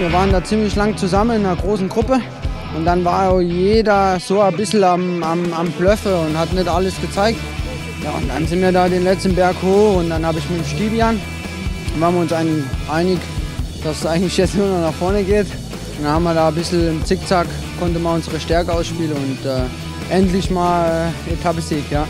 Wir waren da ziemlich lang zusammen in einer großen Gruppe. Und dann war auch jeder so ein bisschen am Blöffe und hat nicht alles gezeigt. Ja, und dann sind wir da den letzten Berg hoch und dann habe ich mit dem Stibian, waren wir uns einig, dass es eigentlich jetzt nur noch nach vorne geht. Und dann haben wir da ein bisschen im Zickzack, konnte man unsere Stärke ausspielen und endlich mal Etappensieg, ja.